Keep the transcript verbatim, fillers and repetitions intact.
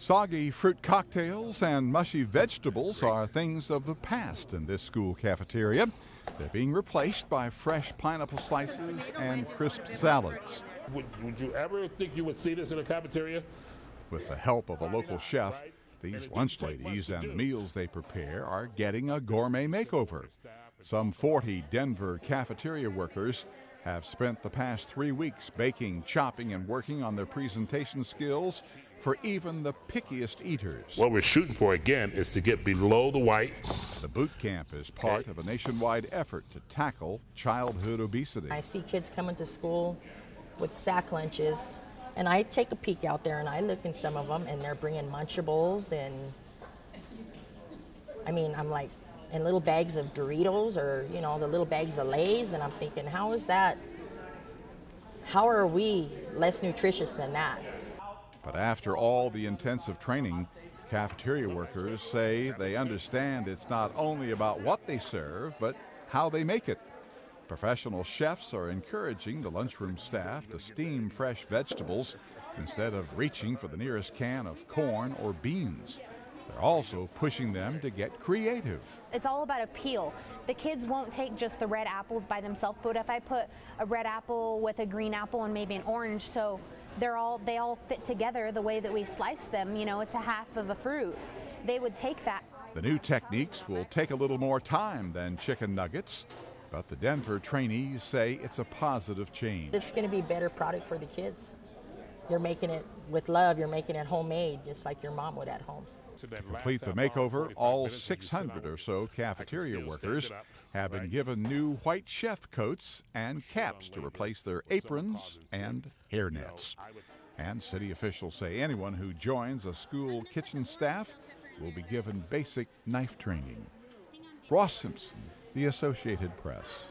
Soggy fruit cocktails and mushy vegetables are things of the past in this school cafeteria. They're being replaced by fresh pineapple slices and crisp salads. Would, would you ever think you would see this in a cafeteria? With the help of a local chef, these lunch ladies and the meals they prepare are getting a gourmet makeover. Some forty Denver cafeteria workers have spent the past three weeks baking, chopping, and working on their presentation skills for even the pickiest eaters. What we're shooting for, again, is to get below the white. The boot camp is part of a nationwide effort to tackle childhood obesity. I see kids coming to school with sack lunches, and I take a peek out there, and I look in some of them, and they're bringing Lunchables, and I mean, I'm like, and little bags of Doritos, or, you know, the little bags of Lays, and I'm thinking, how is that, how are we less nutritious than that? But after all the intensive training, cafeteria workers say they understand it's not only about what they serve, but how they make it. Professional chefs are encouraging the lunchroom staff to steam fresh vegetables instead of reaching for the nearest can of corn or beans. They're also pushing them to get creative. It's all about appeal. The kids won't take just the red apples by themselves, but if I put a red apple with a green apple and maybe an orange, so they're all, they all fit together the way that we slice them, you know, it's a half of a fruit, they would take that. The new techniques will take a little more time than chicken nuggets, but the Denver trainees say it's a positive change. It's going to be a better product for the kids. You're making it with love, you're making it homemade, just like your mom would at home. To complete the makeover, all six hundred or so cafeteria workers have been given new white chef coats and caps to replace their aprons and hairnets. And city officials say anyone who joins a school kitchen staff will be given basic knife training. Ross Simpson, The Associated Press.